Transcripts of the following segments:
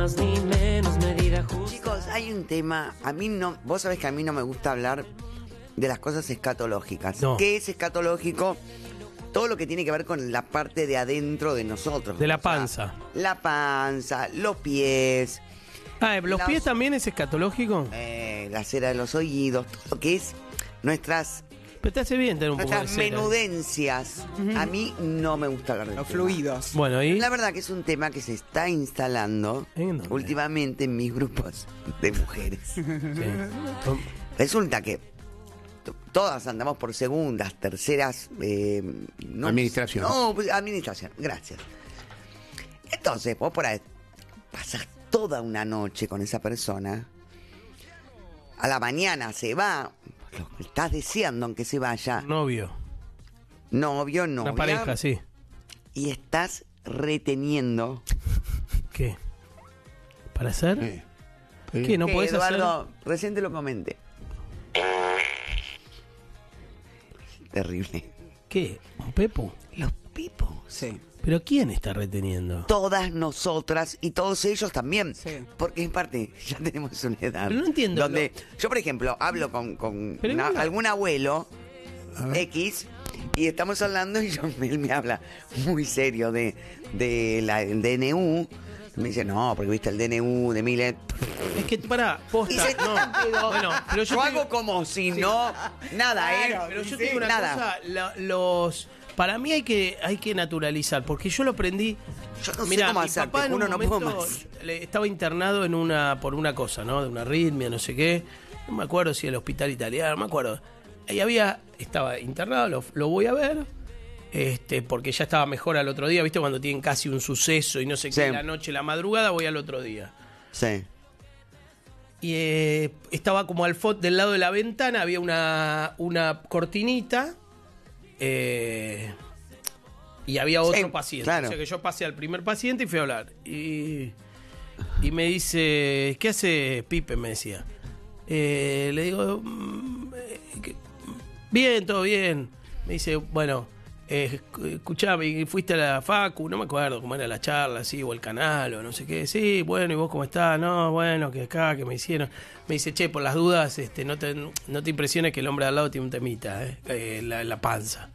más ni menos, medida justa. Chicos, hay un tema, a mí no, vos sabés que a mí no me gusta hablar de las cosas escatológicas. No. ¿Qué es escatológico? Todo lo que tiene que ver con la parte de adentro de nosotros. De la panza. O sea, la panza, los pies. Ah, ¿los pies también es escatológico? La cera de los oídos, todo lo que es nuestras... Pero te hace bien tener un poco de cera. Menudencias. Uh-huh. A mí no me gusta hablar de los fluidos. Bueno, ¿y? La verdad que es un tema que se está instalando últimamente en mis grupos de mujeres. Sí. Resulta que todas andamos por segundas, terceras... no, administración. No, administración, gracias. Entonces, vos por ahí pasás toda una noche con esa persona. A la mañana se va... Lo que estás deseando, aunque se vaya. Novio. Novio, no. Una pareja, sí. Y estás reteniendo. ¿Qué? ¿Para hacer? ¿Qué? ¿No podés hacer? Eduardo, recién te lo comenté. Terrible. ¿Qué? ¿Un pepo? Los pipos. Sí. ¿Pero quién está reteniendo? Todas nosotras y todos ellos también. Sí. Porque en parte ya tenemos una edad. Pero no entiendo. Donde yo, por ejemplo, hablo con algún abuelo X y estamos hablando y él me habla muy serio de la, el DNU. Me dice, no, porque viste el DNU de miles. Es que, pará, posta, no. Bueno, pero yo hago como si no... Nada, claro, pero yo te digo una cosa, los... Para mí hay que naturalizar, porque yo lo aprendí. Yo no sé cómo hacer, papá en un momento no puedo más. Estaba internado por una cosa, ¿no? De una arritmia, no sé qué. No me acuerdo si el hospital italiano, no me acuerdo. Ahí estaba internado, lo voy a ver, porque ya estaba mejor al otro día, ¿viste? Cuando tienen casi un suceso y no sé qué, sí. La noche, la madrugada, voy al otro día. Sí. Y estaba como al fondo, del lado de la ventana, había una cortinita. Y había otro paciente, claro. O sea que yo pasé al primer paciente y fui a hablar y me dice, ¿qué hace Pipe? Me decía, le digo, bien, todo bien. Me dice, bueno, escuchame, fuiste a la facu, no me acuerdo cómo era la charla, sí, o el canal o no sé qué. Sí, bueno, ¿y vos cómo estás? No, bueno, que acá, que me hicieron. Me dice, che, por las dudas, no te impresiones que el hombre de al lado tiene un temita, la panza.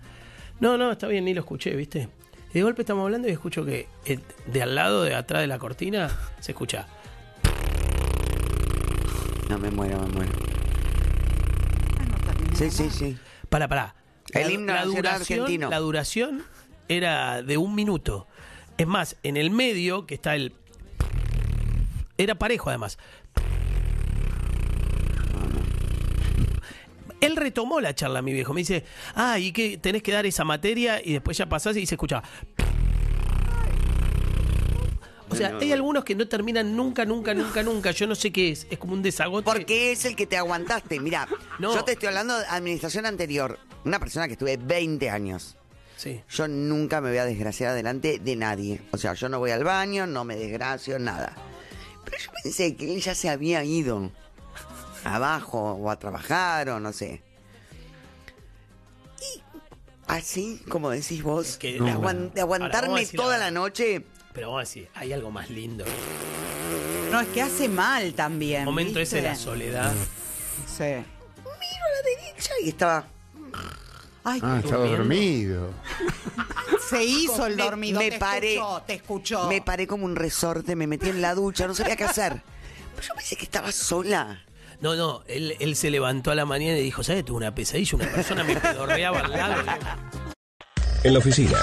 No, está bien, ni lo escuché, ¿viste? Y de golpe estamos hablando y escucho que de al lado, de atrás de la cortina, se escucha. No, me muero. Ay, no, también, sí. Pará. El himno nacional argentino. La duración era de un minuto. Es más, en el medio, que está el... Era parejo, además. Él retomó la charla, mi viejo. Me dice, ¿y qué? Tenés que dar esa materia y después ya pasás y se escuchaba. O sea, hay algunos que no terminan nunca. Yo no sé qué es. Es como un desagote. Porque es el que te aguantaste. Mirá, yo te estoy hablando de administración anterior. Una persona que estuve 20 años. Sí. Yo nunca me voy a desgraciar delante de nadie. O sea, yo no voy al baño, no me desgracio, nada. Pero yo pensé que él ya se había ido abajo o a trabajar o no sé. Y así, como decís vos, es que aguantarme toda la noche... Pero vamos a decir, hay algo más lindo. No, es que hace mal también. El momento ese de la soledad. Sí. Miro a la derecha y estaba... Ay, estaba dormido. Se hizo el dormido. Te escuchó. Me paré como un resorte, me metí en la ducha, no sabía qué hacer. Pero yo pensé que estaba sola. No, él se levantó a la mañana y dijo, ¿sabes? Tuve una pesadilla, una persona me pedorreaba al lado. En la oficina.